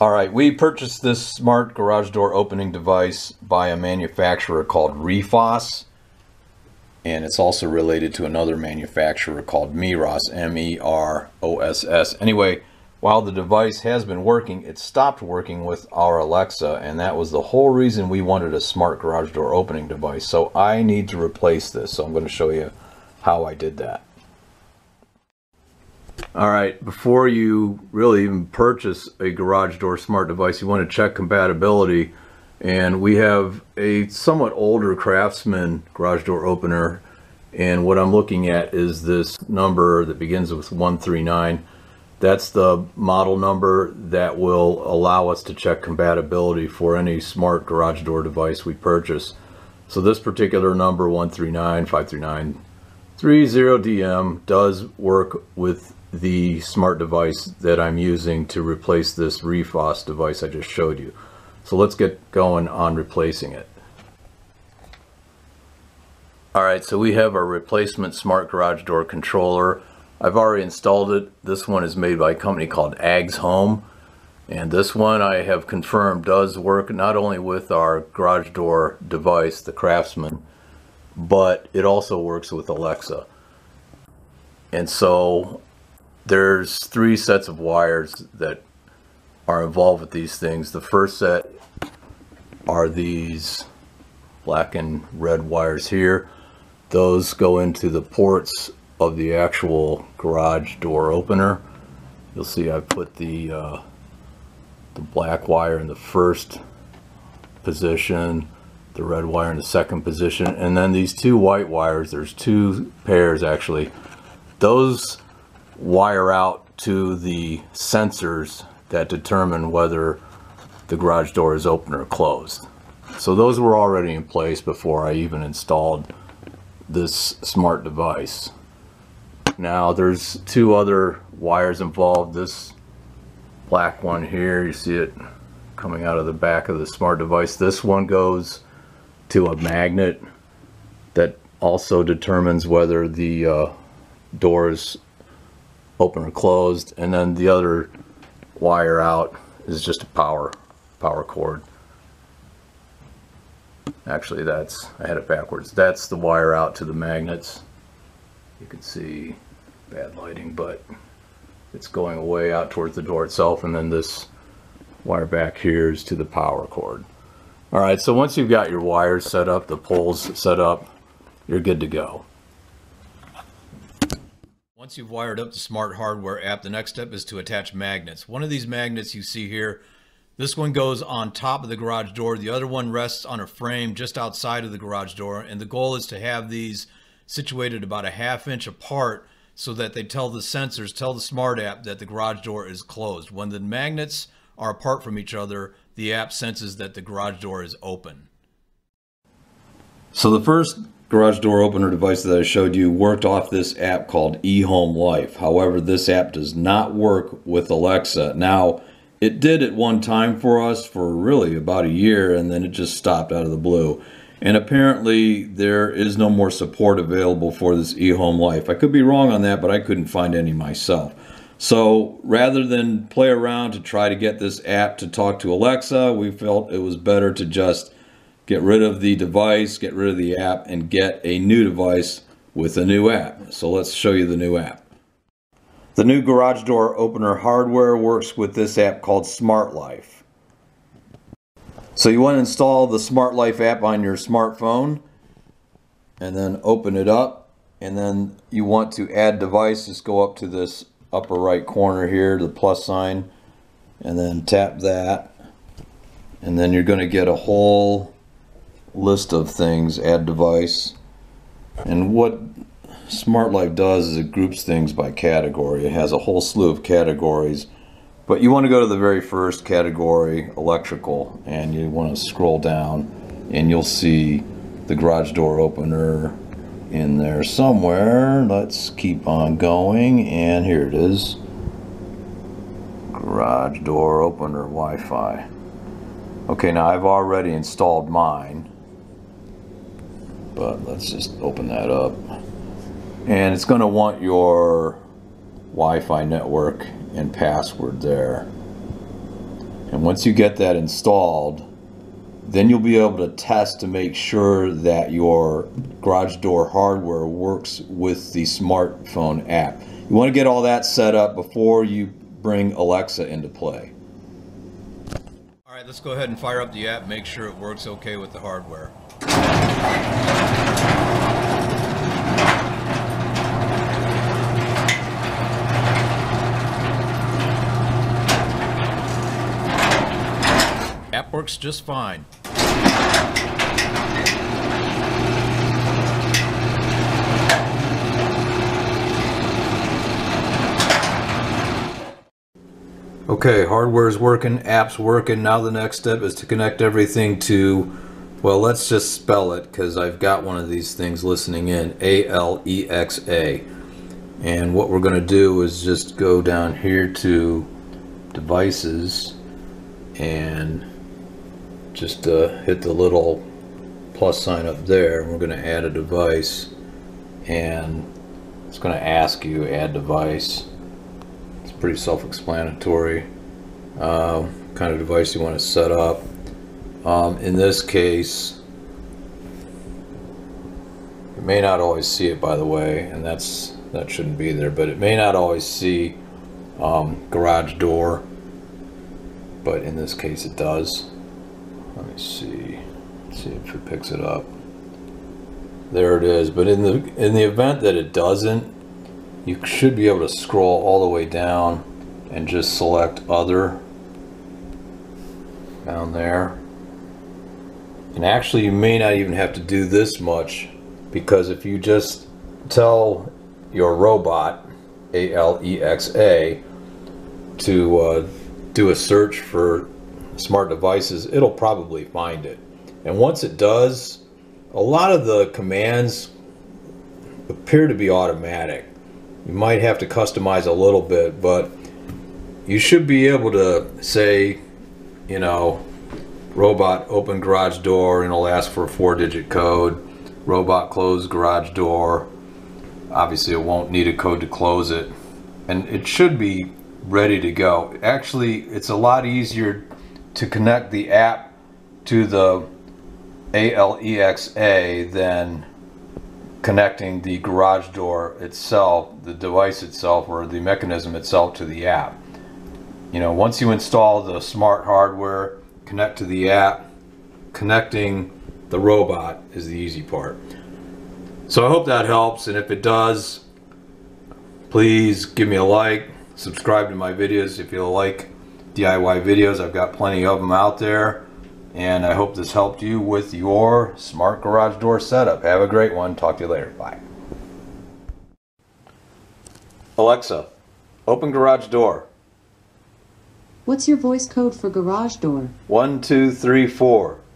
All right, we purchased this smart garage door opening device by a manufacturer called Refoss, and it's also related to another manufacturer called Meross, M-E-R-O-S-S. Anyway, while the device has been working, it stopped working with our Alexa, and that was the whole reason we wanted a smart garage door opening device. So I need to replace this, so I'm going to show you how I did that. All right, before you really even purchase a garage door smart device, you want to check compatibility, and we have a somewhat older Craftsman garage door opener, and what I'm looking at is this number that begins with 139. That's the model number that will allow us to check compatibility for any smart garage door device we purchase. So this particular number, 139-539-30DM, does work with the smart device that I'm using to replace this Refoss device I just showed you. So let's get going on replacing it. All right, so we have our replacement smart garage door controller. I've already installed it. This one is made by a company called Ags Home, and this one I have confirmed does work not only with our garage door device, the Craftsman, but it also works with Alexa. And so there's three sets of wires that are involved with these things. The first set are these black and red wires here. Those go into the ports of the actual garage door opener. You'll see I put the black wire in the first position, the red wire in the second position, and then these two white wires, there's two pairs actually, those wire out to the sensors that determine whether the garage door is open or closed. So those were already in place before I even installed this smart device. Now there's two other wires involved. This black one here, you see it coming out of the back of the smart device. This one goes to a magnet that also determines whether the door is open or closed. And then the other wire out is just a power cord. Actually, I had it backwards. That's the wire out to the magnets. You can see bad lighting, but it's going away out towards the door itself, and then this wire back here is to the power cord. All right, so once you've got your wires set up, the poles set up, you're good to go. Once you've wired up the smart hardware app, the next step is to attach magnets. One of these magnets you see here, this one goes on top of the garage door. The other one rests on a frame just outside of the garage door, and the goal is to have these situated about a half-inch apart so that they tell the sensors, tell the smart app that the garage door is closed. When the magnets are apart from each other, the app senses that the garage door is open. So the first garage door opener device that I showed you worked off this app called eHomeLife. However, this app does not work with Alexa. Now, it did at one time for us for really about a year, and then it just stopped out of the blue. And apparently there is no more support available for this eHomeLife. I could be wrong on that, but I couldn't find any myself. So rather than play around to try to get this app to talk to Alexa, we felt it was better to just get rid of the device, get rid of the app, and get a new device with a new app. So let's show you the new app. The new garage door opener hardware works with this app called Smart Life. So you want to install the Smart Life app on your smartphone and then open it up, and then you want to add device. Just go up to this upper right corner here, the plus sign, and then tap that, and then you're going to get a whole list of things. Add device, and what Smart Life does is it groups things by category. It has a whole slew of categories, but you want to go to the very first category, electrical, and you want to scroll down, and you'll see the garage door opener in there somewhere. Let's keep on going, and here it is. Garage door opener Wi-Fi. Okay, now I've already installed mine, but let's just open that up. And it's going to want your Wi-Fi network and password there, and And once you get that installed, then you'll be able to test to make sure that your garage door hardware works with the smartphone app. You want to get all that set up before you bring Alexa into play. All right, let's go ahead and fire up the app, make sure it works okay with the hardware. App works just fine. Okay, hardware's working, app's working. Now the next step is to connect everything to, well, let's just spell it because I've got one of these things listening in, Alexa. And what we're gonna do is just go down here to devices and just hit the little plus sign up there. We're going to add a device, and it's going to ask you add device. It's pretty self-explanatory, kind of device you want to set up. In this case, you may not always see it, by the way, and that shouldn't be there, but it may not always see garage door, but in this case it does. Let me see. Let's see if it picks it up. There it is. But in the event that it doesn't, you should be able to scroll all the way down and just select other down there. And actually, you may not even have to do this much, because if you just tell your robot Alexa to do a search for smart devices, it'll probably find it. And once it does, a lot of the commands appear to be automatic. You might have to customize a little bit, but you should be able to say, you know, robot open garage door, and it'll ask for a 4-digit code. Robot close garage door. Obviously it won't need a code to close it, and it should be ready to go. Actually, it's a lot easier to connect the app to the Alexa than connecting the garage door itself, the device itself, or the mechanism itself to the app. You know, once you install the smart hardware, connect to the app, connecting the robot is the easy part. So I hope that helps, and if it does, please give me a like, subscribe to my videos if you like DIY videos. I've got plenty of them out there, and I hope this helped you with your smart garage door setup. Have a great one. Talk to you later. Bye. Alexa, open garage door. What's your voice code for garage door? 1234.